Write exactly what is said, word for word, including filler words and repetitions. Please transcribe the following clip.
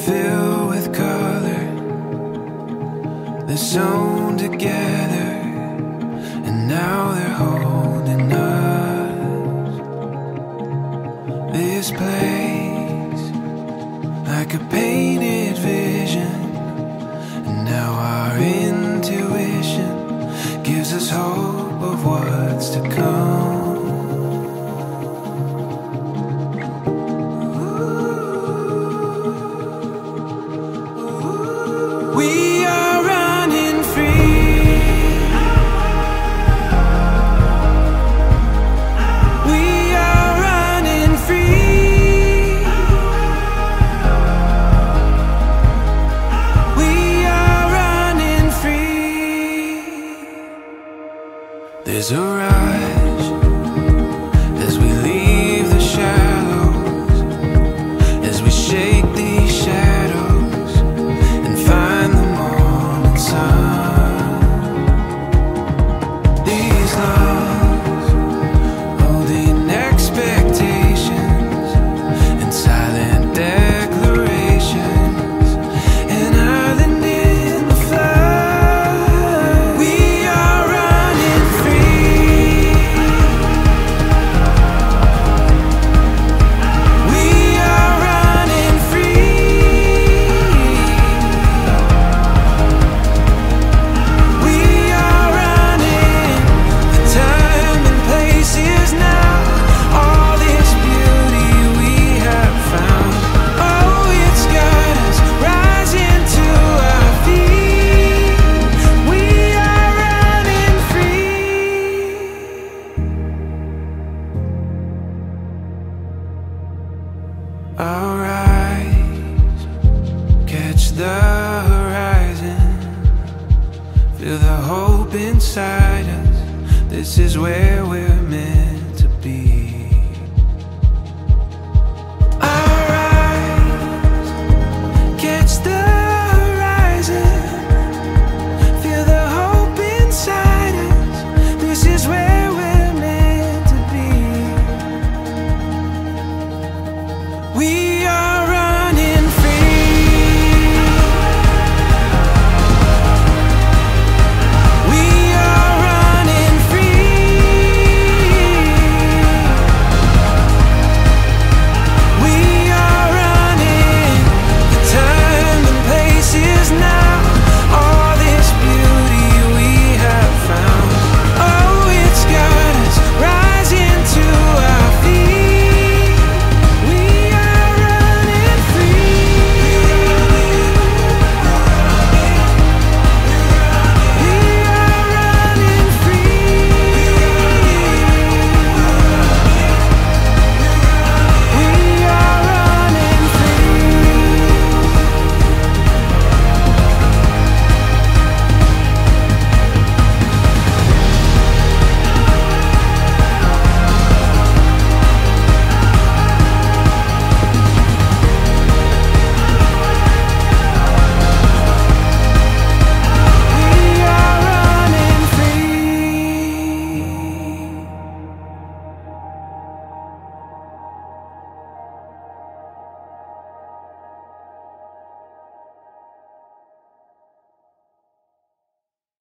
fill with color. They're sewn together, and now they're holding us. This place, like a painted vision, and now our intuition gives us hope of what's to come. There's a rush as we leave the shallows, as we shake these shadows and find the morning sun. These lungs holding expectations and silent declarations, an island in the flood. We are running free. I'll rise, catch the horizon, feel the hope inside us. This is where we're meant.